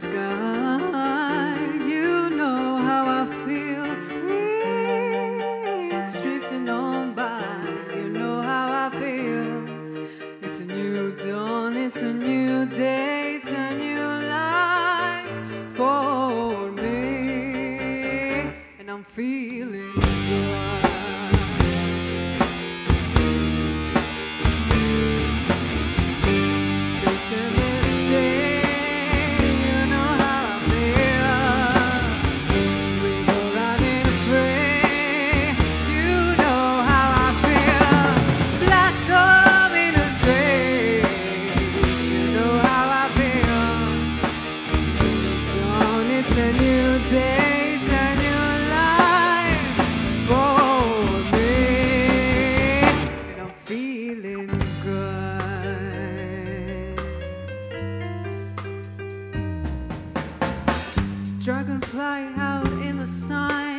sky. You know how I feel. It's drifting on by. You know how I feel. It's a new dawn, it's a new day, it's a new life for me. And I'm feeling good. Dragonfly out in the sun.